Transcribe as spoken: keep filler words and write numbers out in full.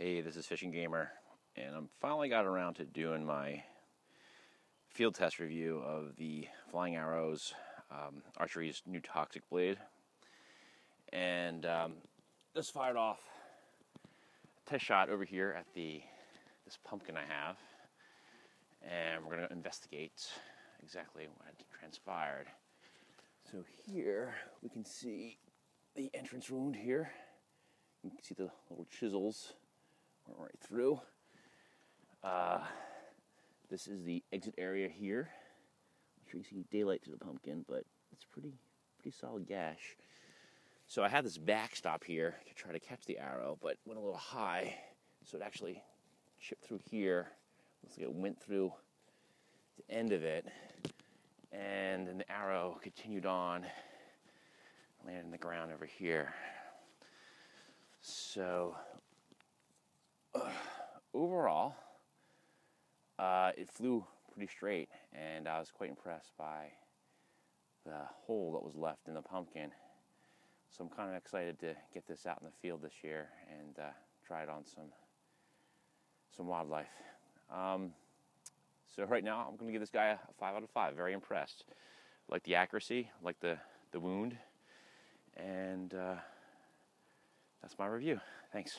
Hey, this is Fishing Gamer, and I'm finally got around to doing my field test review of the Flying Arrow's um, Archery's new Toxic Blade. And um, this fired off a test shot over here at the this pumpkin I have, and we're going to investigate exactly what transpired. So here we can see the entrance wound here. You can see the little chisels right through. Uh, this is the exit area here. I'm sure you see daylight through the pumpkin, but it's pretty, pretty solid gash. So I had this backstop here to try to catch the arrow, but went a little high, so it actually chipped through here. Looks like it went through the end of it, and then the arrow continued on, landed in the ground over here. So overall, uh, it flew pretty straight, and I was quite impressed by the hole that was left in the pumpkin. So I'm kind of excited to get this out in the field this year and uh, try it on some some wildlife. Um, so right now, I'm going to give this guy a five out of five. Very impressed. Like the accuracy, like the the wound, and uh, that's my review. Thanks.